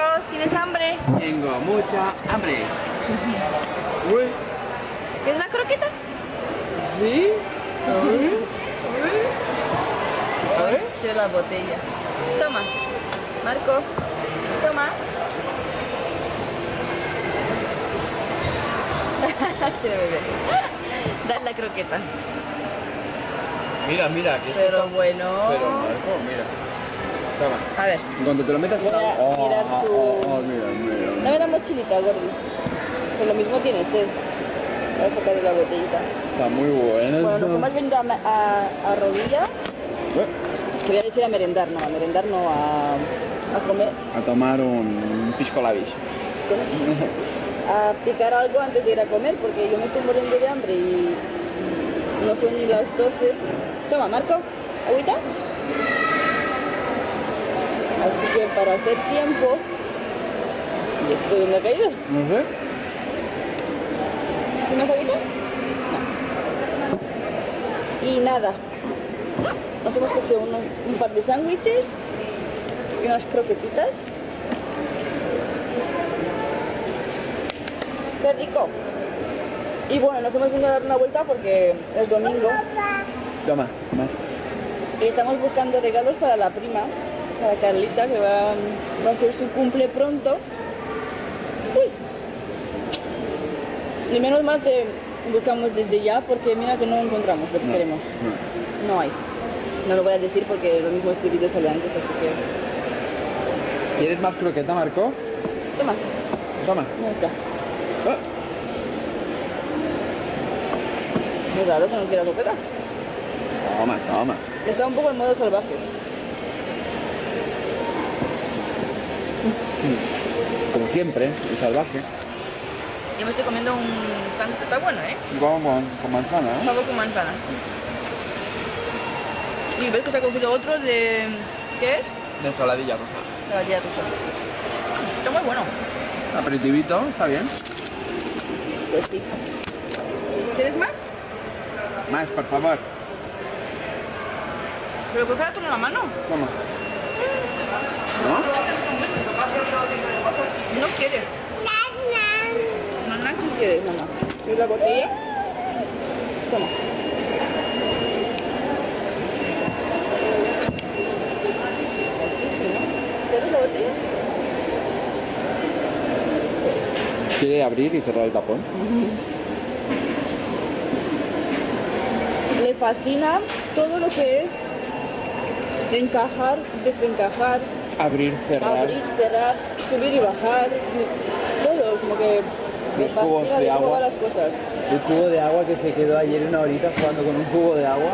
Carlos, ¿tienes hambre? Tengo mucha hambre. Uy. ¿Es una croqueta? Sí. A ver. A ver. A ver. Quiero la botella. Toma. Marco. Toma. Dale la croqueta. Mira, mira. Aquí pero está, bueno. Pero Marco, mira. Toma. A ver. En cuanto te lo metas... Mira, oh, mirar su... Oh, mira, mira, mira. Dame la mochilita, gordi. Por lo mismo tiene sed. Voy a sacar de la botellita. Está muy buena. Bueno, nos hemos venido a rodilla. Quería decir a merendar no, a comer. A tomar un pisco lavis. A picar algo antes de ir a comer, porque yo me estoy muriendo de hambre y no son ni las 12. Toma, Marco, agüita. Así que para hacer tiempo, yo estoy en la caída. ¿Y más agüita? No. Y nada. Nos hemos cogido un par de sándwiches y unas croquetitas. ¡Qué rico! Y bueno, nos hemos venido a dar una vuelta porque es domingo. Toma, más. Y estamos buscando regalos para la prima, para Carlita, que va a hacer su cumple pronto. ¡Uy! Y menos mal que buscamos desde ya porque mira que no encontramos lo que queremos. No hay. No lo voy a decir porque lo mismo este vídeo sale antes, así que... ¿Quieres más croqueta, Marco? Toma. Toma. No está. Oh. Muy raro que no quiera croqueta. Toma, toma. Está un poco en modo salvaje. Como siempre, el salvaje. Yo me estoy comiendo un sándwich, está bueno, ¿eh? Con manzana, ¿eh? Vamos con manzana. Y ves que se ha cogido otro de... ¿Qué es? De saladilla roja. Saladilla roja. Está muy bueno. Aperitivito, está bien. Pues sí. ¿Quieres más? Más, por favor. Pero cógela tú en la mano. ¿Cómo? ¿No? No quieres. No, no, no quieres, mamá. ¿Y la botella? Toma. ¿Quiere abrir y cerrar el tapón? Le fascina todo lo que es encajar, desencajar, abrir, cerrar, subir y bajar, todo como que los cubos de agua, las cosas. El cubo de agua que se quedó ayer una horita jugando con un cubo de agua.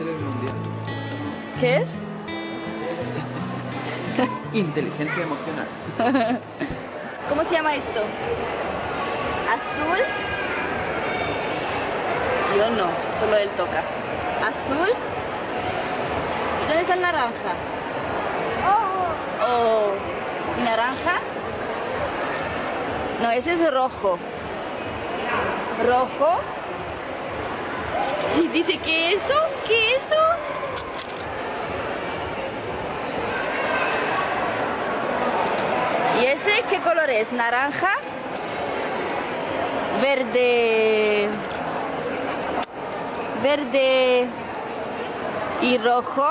Mundial. ¿Qué es? Inteligencia emocional. ¿Cómo se llama esto? ¿Azul? Yo no, solo él toca. ¿Azul? ¿Y dónde está el naranja? Oh. Oh. ¿Naranja? No, ese es rojo. ¿Rojo? Y dice, ¿qué eso? ¿Qué eso? ¿Y ese qué color es? ¿Naranja? Verde. Verde. ¿Y rojo?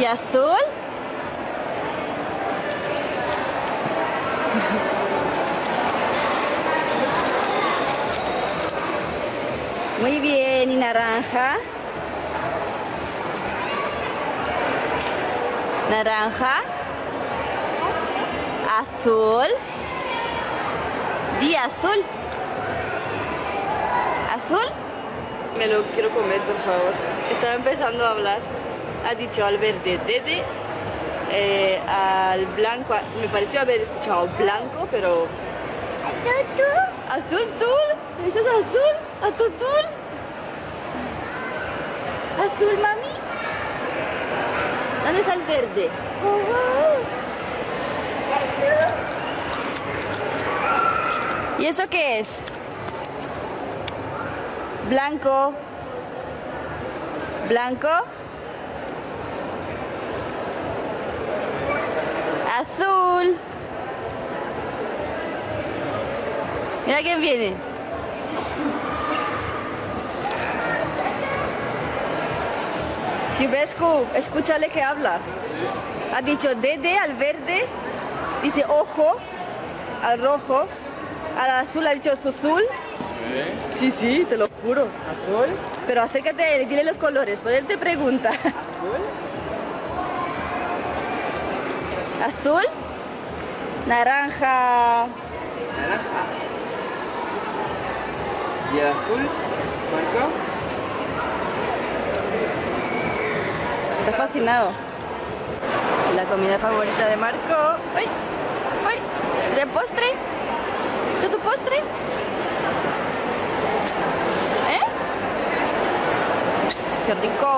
¿Y azul? Muy bien, y naranja. Naranja. Azul. Di azul. ¿Azul? Me lo quiero comer, por favor. Estaba empezando a hablar. Ha dicho al verde, dede. Al blanco, me pareció haber escuchado blanco, pero... ¿Azul tú? ¿Azul tú? ¿Eso es azul? ¿Azul? ¿Azul, mami? ¿Dónde es al verde. ¿Y eso qué es? Blanco. Blanco. Azul. Mira quién viene. Librescu, escúchale que habla. Ha dicho dede al verde, dice ojo, al rojo, al azul ha dicho azul. Sí, sí, te lo juro. ¿Azul? Pero acércate a él y dile los colores, por él te pregunta. ¿Azul? ¿Azul? Naranja. Naranja. ¿Y el azul? ¿Marco? Está fascinado. La comida favorita de Marco. ¡Ay! ¡Ay! ¿De postre? ¿Tú tu postre? ¡Qué rico!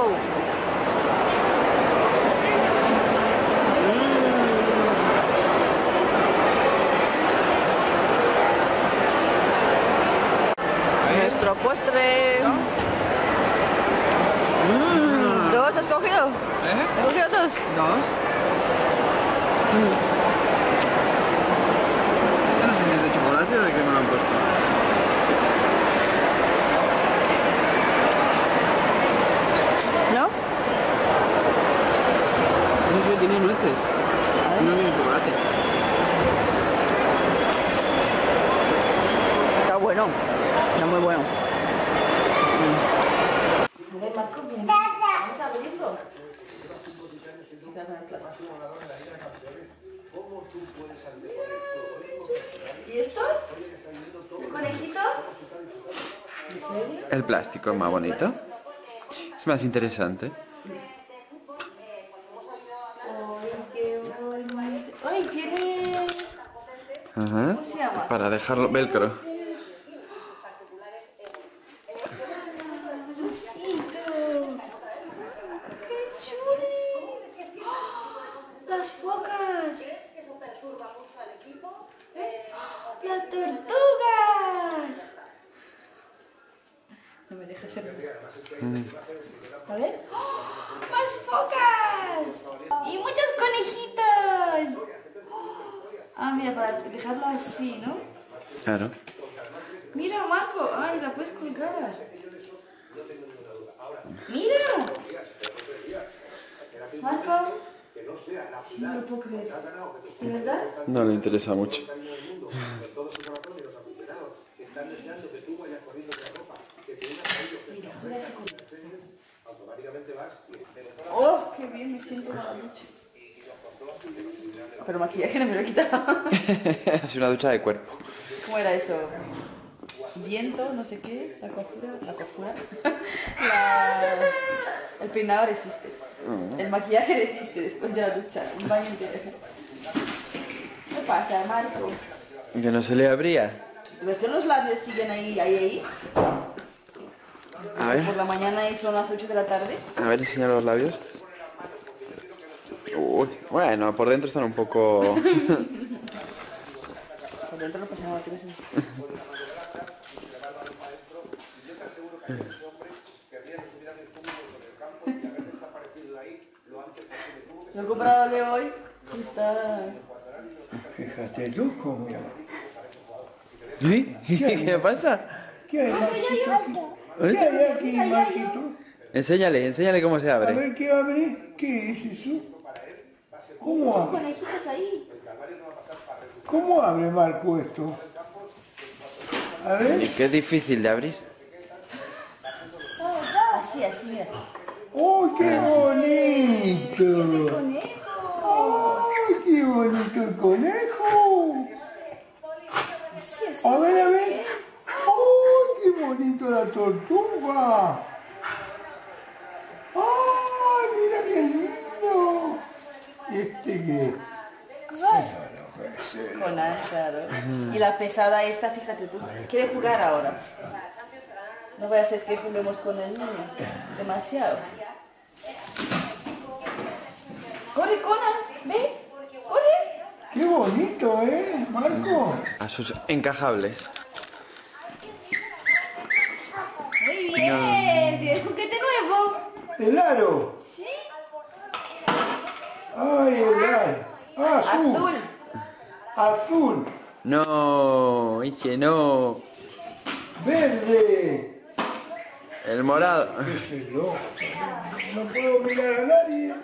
Nuestro postre. ¿Dos has cogido? ¿Has cogido dos? Dos. ¿Este no sé si es de chocolate o de qué me lo han puesto? Tiene nueces, no tiene chocolate. Está bueno, está muy bueno. Vamos a abrirlo. ¿Y esto? ¿El conejito? ¿En serio? El plástico es más bonito. Es más interesante. Ajá. Para dejarlo velcro. ¡Qué chulo! ¡Las focas! ¡Las tortugas! No me dejes ser. A ver. ¡Oh! ¡Más focas! ¡Y muchos conejitos! Ah, mira, para dejarla así, ¿no? Claro. Mira, Marco, ay, la puedes colgar. Mira. Marco. Sí, no lo puedo creer. ¿De verdad? No le interesa mucho. Oh, qué bien, me siento mala noche. Pero maquillaje no me lo he quitado. Es una ducha de cuerpo. ¿Cómo era eso? Viento, no sé qué, la cofura. El peinado resiste. El maquillaje resiste después de la ducha. Un baño entero. ¿Qué pasa, Marco? Que no se le abría. ¿Ves que los labios siguen ahí? A ver. Por la mañana y son las 8 de la tarde. A ver, enseña los labios. Uy, bueno, por dentro están un poco... Por dentro no pasa nada, tienes un... Lo he comprado de hoy, está... Fíjate tú cómo... ¿Sí? ¿Qué pasa? ¿Qué hay aquí? ¿Qué hay aquí, Marquito? Enséñale cómo se abre. A ver, ¿qué abre? ¿Qué es eso? ¿Cómo abre? Conejitos ahí. ¿Cómo abre, Marco, esto? A ver. Es que es difícil de abrir. Así, mira. ¡Oh, qué bonito! ¡Oh, qué bonito el conejo! A ver. ¡Oh, qué bonito la tortuga! ¡Oh, mira qué lindo! Este que... Con ancha, ¿no? Y la pesada esta, fíjate tú, quiere jugar ahora. No voy a hacer que juguemos con el niño. Demasiado. Corre, Conan, ve, corre. Qué bonito, Marco. A sus encajables. Muy bien, tienes juguete nuevo. El aro. Sí. Ay, el aro. Ah, azul. Azul. Azul. No, Iche, no. Verde. El morado. ¿Qué es eso? No puedo mirar a nadie.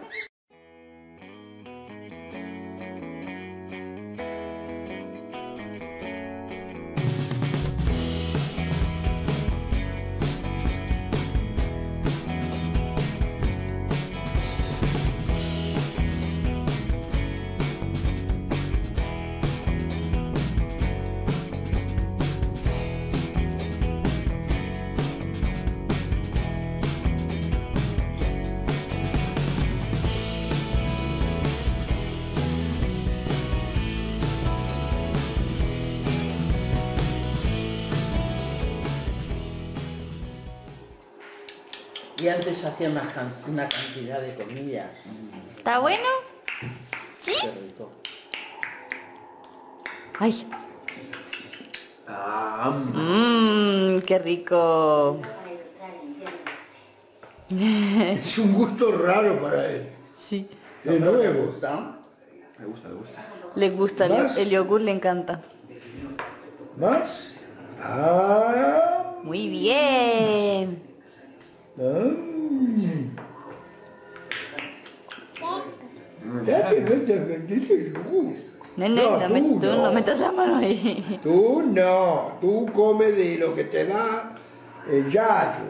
Y antes hacía una cantidad de comida. ¿Está bueno? ¿Sí? Qué rico. ¡Ay! ¡Qué rico! Es un gusto raro para él. Sí. De nuevo. Le gusta, le gusta. Le gusta, el yogur le encanta. ¿Más? Muy bien. No, no, no, tú no metas la mano ahí. Tú no, tú come de lo que te da el yayo.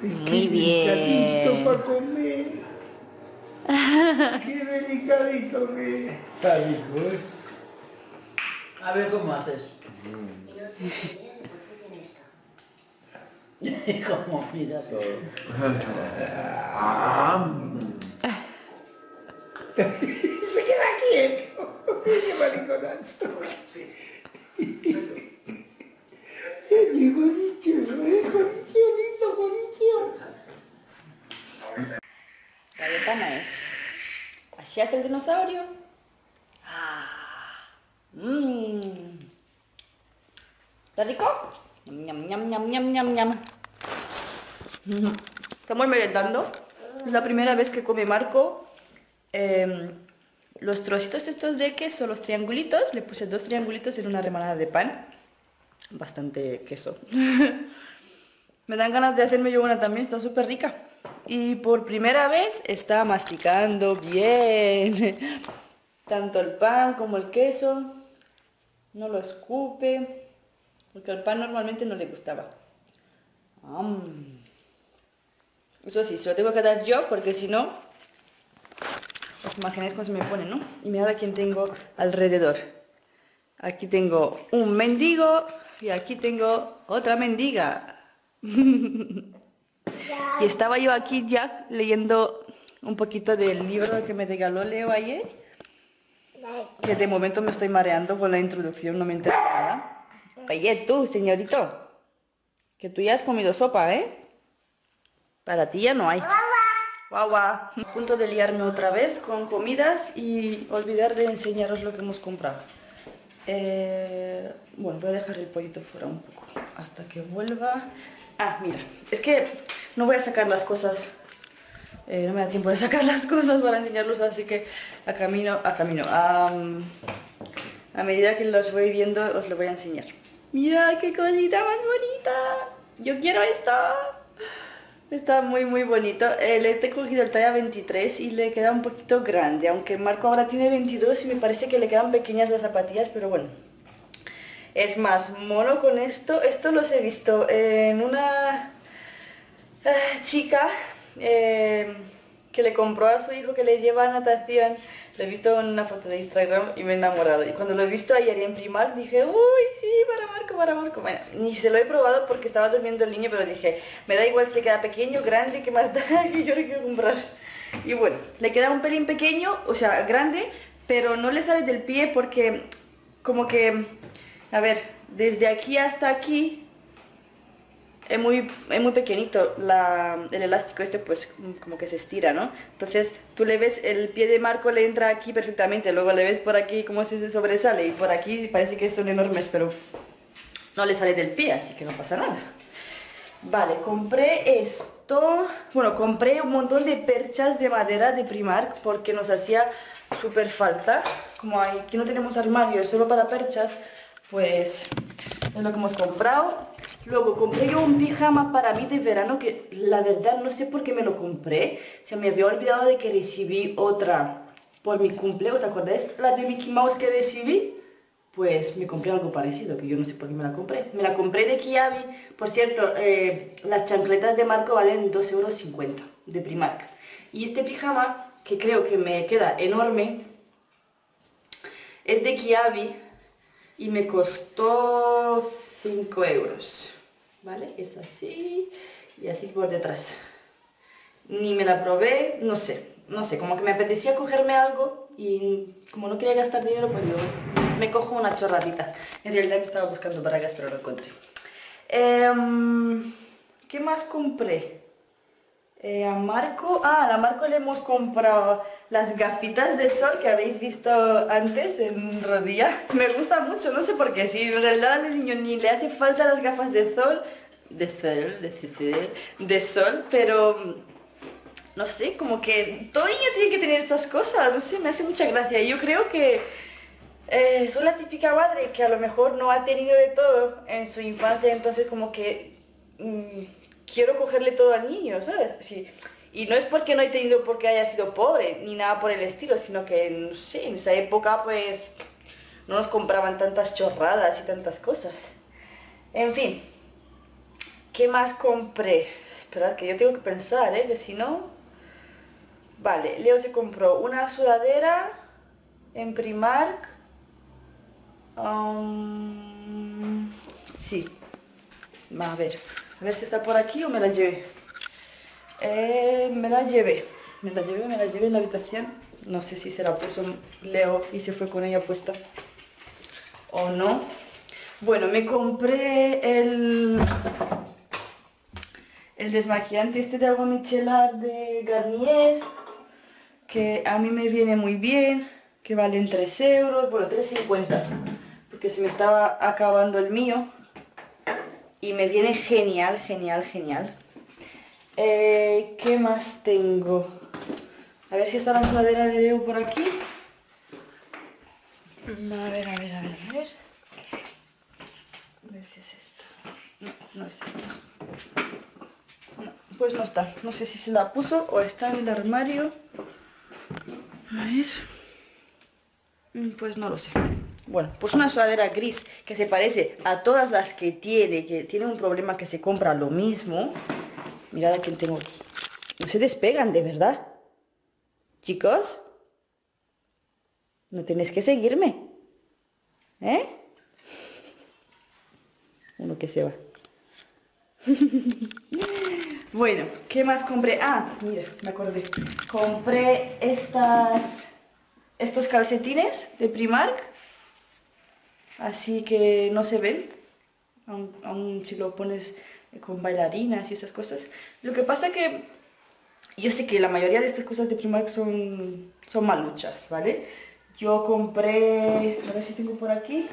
Muy bien. Qué delicadito para comer. Qué delicadito que está rico, A ver cómo haces. Como mira todo. Se queda quieto. Qué mariconazo. Qué bonito, lindo, bonito. Caretana es. Así hace el dinosaurio. ¿Está rico? Ñam, ñam, ñam, ñam, ñam, ñam. Estamos merendando. Es la primera vez que come Marco. Los trocitos estos de queso, los triangulitos. Le puse 2 triangulitos en una rebanada de pan. Bastante queso. Me dan ganas de hacerme yo una también, está súper rica. Y por primera vez está masticando bien. Tanto el pan como el queso. No lo escupe. Porque el pan normalmente no le gustaba. Eso sí, se lo tengo que dar yo, porque si no, os imagináis cómo se me pone, ¿no? Y mirad a quién tengo alrededor. Aquí tengo un mendigo y aquí tengo otra mendiga. Y estaba yo aquí ya leyendo un poquito del libro que me regaló Leo ayer. Que de momento me estoy mareando con la introducción, no me interesa nada. Oye, tú, señorito, que tú ya has comido sopa, Para ti ya no hay. Guagua. A punto de liarme otra vez con comidas y olvidar de enseñaros lo que hemos comprado. Bueno, voy a dejar el pollito fuera un poco hasta que vuelva. Ah, mira, es que no voy a sacar las cosas. No me da tiempo de sacar las cosas para enseñarlos, así que a medida que los voy viendo, os lo voy a enseñar. Mira qué cosita más bonita. Yo quiero esto. Está muy muy bonito. Le he cogido el talla 23 y le queda un poquito grande. Aunque Marco ahora tiene 22 y me parece que le quedan pequeñas las zapatillas, pero bueno. Es más mono con esto. Esto los he visto en una chica que le compró a su hijo que le lleva a natación. Lo he visto en una foto de Instagram y me he enamorado. Y cuando lo he visto ayer en Primark dije, uy, sí, para Marco, para Marco. Bueno, ni se lo he probado porque estaba durmiendo el niño, pero dije, me da igual si le queda pequeño, grande, que más da, que yo lo quiero comprar. Y bueno, le queda un pelín pequeño, o sea, grande, pero no le sale del pie porque como que, a ver, desde aquí hasta aquí Es muy pequeñito el elástico este, pues como que se estira, ¿no? Entonces tú le ves, el pie de Marco le entra aquí perfectamente, luego le ves por aquí como se sobresale, y por aquí parece que son enormes, pero no le sale del pie, así que no pasa nada. Vale, compré esto, bueno, compré un montón de perchas de madera de Primark porque nos hacía súper falta. Como aquí no tenemos armario, solo para perchas, pues es lo que hemos comprado. Luego compré yo un pijama para mí de verano, que la verdad no sé por qué me lo compré. Se me había olvidado de que recibí otra por mi cumpleaños, ¿os acordáis? La de Mickey Mouse que recibí, pues me compré algo parecido, que yo no sé por qué me la compré. Me la compré de Kiabi. Por cierto, las chancletas de Marco valen 2,50 € de Primark. Y este pijama, que creo que me queda enorme, es de Kiabi y me costó 5 €. ¿Vale? Es así y así por detrás. Ni me la probé, no sé, como que me apetecía cogerme algo y como no quería gastar dinero, pues yo me cojo una chorradita. En realidad me estaba buscando bragas, pero no encontré. ¿Qué más compré? A Marco, a Marco le hemos comprado las gafitas de sol que habéis visto antes en Rodilla. Me gusta mucho, no sé por qué, si en realidad al niño ni le hace falta las gafas de sol, pero no sé, como que todo niño tiene que tener estas cosas, no sé, me hace mucha gracia. Y yo creo que soy la típica madre que a lo mejor no ha tenido de todo en su infancia, entonces como que quiero cogerle todo al niño, ¿sabes? Sí. Y no es porque no he tenido, porque haya sido pobre, ni nada por el estilo, sino que, no sé, en esa época pues no nos compraban tantas chorradas y tantas cosas. En fin, ¿qué más compré? Esperad, que yo tengo que pensar, ¿eh? Que si no... Vale, Leo se compró una sudadera en Primark. Sí. A ver si está por aquí o me la llevé. Me la llevé en la habitación. No sé si se la puso Leo y se fue con ella puesta o no. Bueno, me compré el desmaquillante este de agua micelar de Garnier, que a mí me viene muy bien, que valen 3 €, bueno, 3,50 €, porque se me estaba acabando el mío y me viene genial, genial, genial. ¿Qué más tengo? A ver si está la sudadera de Leo por aquí. A ver. A ver si es esta. No, no es esta. No, pues no está. No sé si se la puso o está en el armario. A ver. Pues no lo sé. Bueno, pues una sudadera gris que se parece a todas las que tiene un problema, que se compra lo mismo. Mirad a quién tengo aquí. No se despegan, de verdad. Chicos, no tenéis que seguirme, ¿eh? Uno que se va. Bueno, ¿qué más compré? Ah, mira, me acordé. Compré estos calcetines de Primark. Así que no se ven, aún si lo pones con bailarinas y esas cosas. Lo que pasa que yo sé que la mayoría de estas cosas de Primark son maluchas, ¿vale? Yo compré, a ver si tengo por aquí,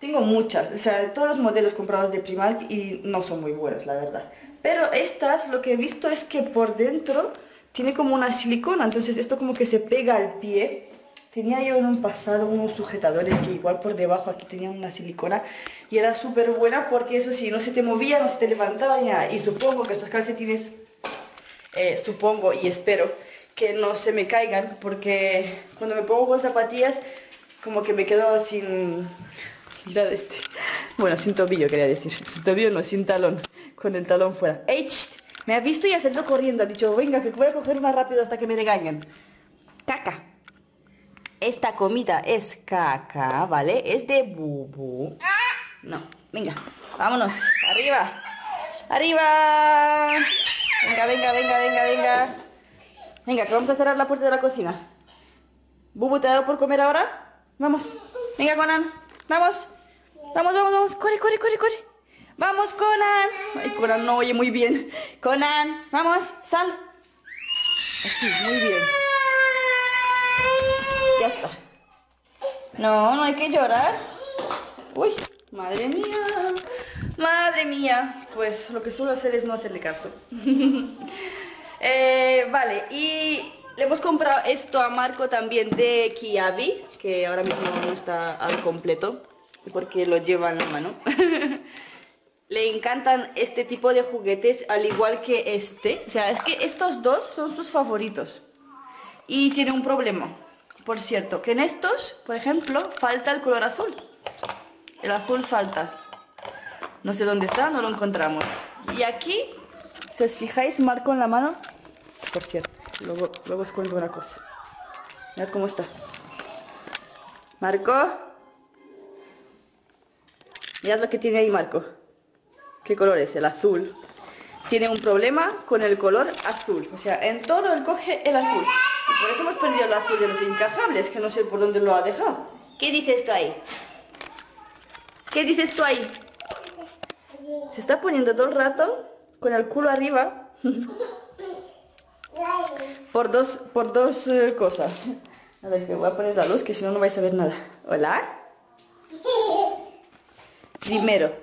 tengo muchas, o sea, todos los modelos comprados de Primark y no son muy buenos, la verdad. Pero estas, lo que he visto es que por dentro tiene como una silicona, entonces esto como que se pega al pie. Tenía yo en un pasado unos sujetadores que igual por debajo aquí tenían una silicona y era súper buena porque eso sí, no se te movía, no se te levantaba ni nada. Y supongo que estos calcetines, supongo y espero que no se me caigan, porque cuando me pongo con zapatillas como que me quedo sin... Mirad este. Bueno, sin tobillo quería decir. Sin tobillo no, sin talón. Con el talón fuera. ¡Ey! Me ha visto y ha salido corriendo. Ha dicho, venga, que voy a coger más rápido hasta que me regañen. ¡Caca! Esta comida es caca, ¿vale? Es de Bubu. No, venga, vámonos. Arriba, arriba. Venga. Venga, que vamos a cerrar la puerta de la cocina. Bubu, ¿te ha dado por comer ahora? Vamos. Venga, Conan. Vamos. Corre. ¡Vamos, Conan! Ay, Conan no oye muy bien. Conan, vamos, sal. Así, muy bien. Ya está. No, no hay que llorar. Uy, madre mía. Madre mía. Pues lo que suelo hacer es no hacerle caso. Vale, y le hemos comprado esto a Marco también de Kiabi, que ahora mismo no está al completo porque lo lleva en la mano. Le encantan este tipo de juguetes, al igual que este. O sea, es que estos dos son sus favoritos. Y tiene un problema, por cierto, que en estos, por ejemplo, falta el color azul. El azul falta. No sé dónde está, no lo encontramos. Y aquí, si os fijáis, Marco en la mano. Por cierto, luego os cuento una cosa. Mirad cómo está. Marco. Mirad lo que tiene ahí Marco. ¿Qué color es? El azul. Tiene un problema con el color azul. O sea, en todo él coge el azul. Y por eso hemos perdido el azul de los encajables, que no sé por dónde lo ha dejado. ¿Qué dice esto ahí? ¿Qué dice esto ahí? Se está poniendo todo el rato con el culo arriba. por dos cosas. A ver, que voy a poner la luz, que si no, no vais a ver nada. ¿Hola? Primero.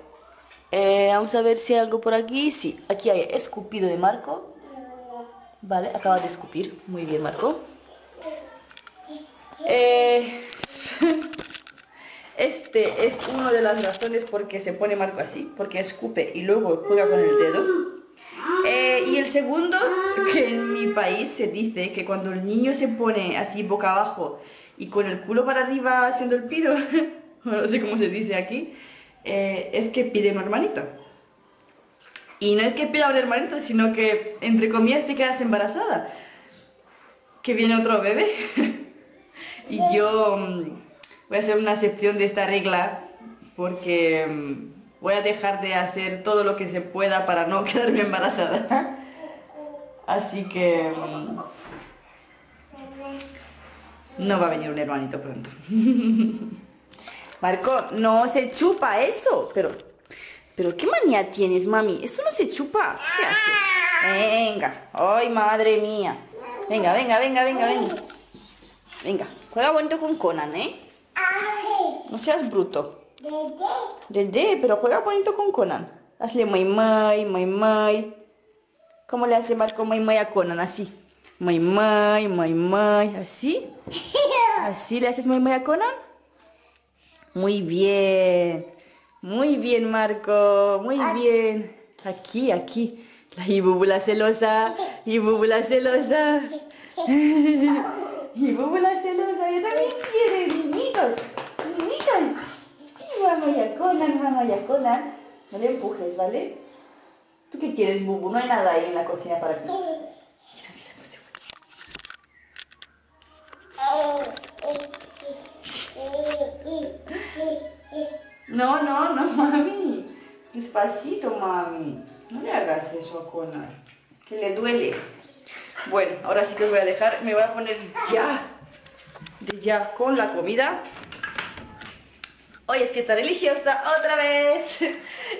Vamos a ver si hay algo por aquí. Sí, aquí hay escupido de Marco. Vale, acaba de escupir. Muy bien, Marco. Este es una de las razones por qué se pone Marco así, porque escupe y luego juega con el dedo. Y el segundo, que en mi país se dice que cuando el niño se pone así boca abajo y con el culo para arriba haciendo el pido, no sé cómo se dice aquí, es que pide un hermanito. Y no es que pida un hermanito, sino que entre comillas te quedas embarazada, que viene otro bebé. Y yo voy a hacer una excepción de esta regla, porque voy a dejar de hacer todo lo que se pueda para no quedarme embarazada. Así que no va a venir un hermanito pronto. Marco, no se chupa eso. Pero ¿qué manía tienes, mami? Eso no se chupa. ¿Qué haces? Venga. Ay, madre mía. Venga, venga, venga, venga, venga. Venga, juega bonito con Conan, ¿eh? No seas bruto. Dede, pero juega bonito con Conan. Hazle muy, muy, muy, muy. ¿Cómo le hace Marco muy, muy a Conan? Así. Muy, muy, muy, muy. Así. Así le haces muy, muy a Conan. Muy bien Marco, muy bien. Aquí, aquí, la Ibúbula celosa, Ibúbula celosa. Ibúbula celosa, yo también quiero, niñitos, niñitos. Sí, vamos ya Conan, no le empujes, ¿vale? ¿Tú qué quieres, Bubu? No hay nada ahí en la cocina para ti. Mira, mira, no se va. No, no, no, mami. Despacito, mami. No le hagas eso a Conan, que le duele. Bueno, ahora sí que os voy a dejar. Me voy a poner ya, de ya, con la comida. Hoy es fiesta religiosa otra vez.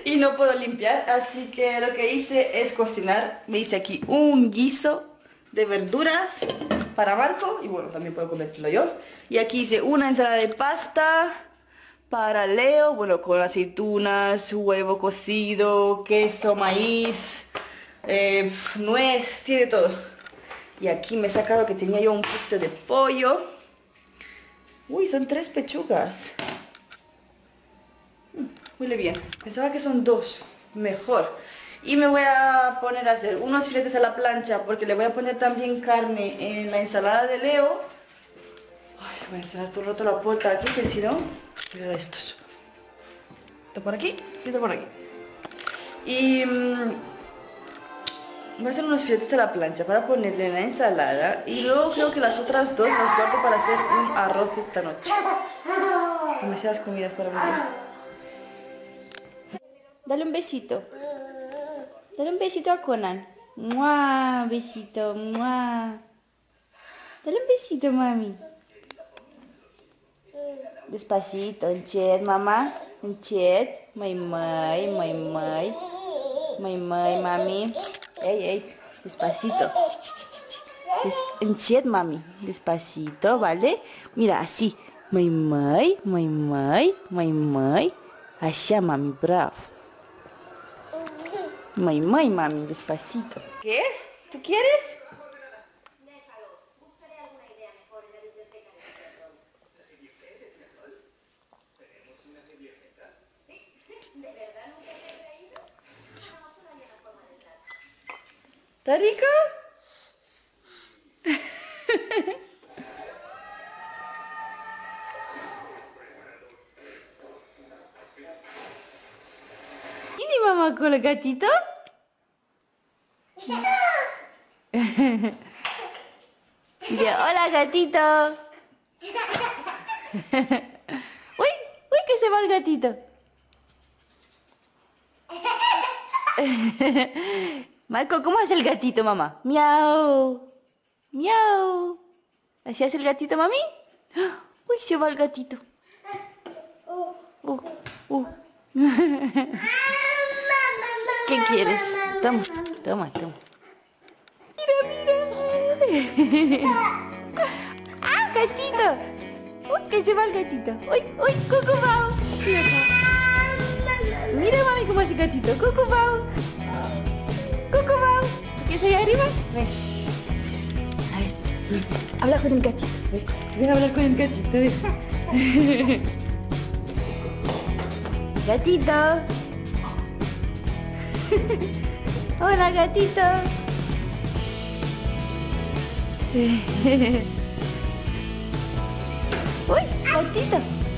Y no puedo limpiar, así que lo que hice es cocinar. Me hice aquí un guiso de verduras para Marco. Y bueno, también puedo comértelo yo. Y aquí hice una ensalada de pasta para Leo, bueno, con aceitunas, huevo cocido, queso, maíz, nuez, tiene todo. Y aquí me he sacado que tenía yo un poquito de pollo. Uy, son 3 pechugas. Huele bien, pensaba que son 2, mejor. Y me voy a poner a hacer unos filetes a la plancha, porque le voy a poner también carne en la ensalada de Leo. Ay, voy a encerrar todo el rato la puerta aquí, que si no... Mira estos. Esto por aquí, esto por aquí. Y voy a hacer unos filetes a la plancha para ponerle en la ensalada. Y luego creo que las otras 2 las guardo para hacer un arroz esta noche. Demasiadas comidas para mí. Dale un besito. Dale un besito a Conan. ¡Mua! Besito, ¡mua! Dale un besito, mami. Despacito, che, mamá. încet, măi, mami, ei, despacito, încet, mami, despacito, vale, mira, así, măi, așa, mami, bravo, măi, mami, despacito, ¿qué? ¿Tú quieres? ¿Está rico? ¿Tiene mamá con el gatito? Dice, hola gatito. Uy, uy, que se va el gatito. Marco, ¿cómo hace el gatito, mamá? Miau, miau. ¿Así hace el gatito, mami? Uy, se va el gatito. ¿Qué quieres? Toma, toma, toma. Mira. ¡Ah, gatito! ¡Uy, que se va el gatito! ¡Uy, uy, cucubao! Mira, mami, cómo hace el gatito. ¡Cucubao! ¿Qué es ahí arriba? Ven. A ver, ven. Habla con el gatito. Ven, ven a hablar con el gatito. Ven. Gatito. Hola, gatito. Uy, gatito.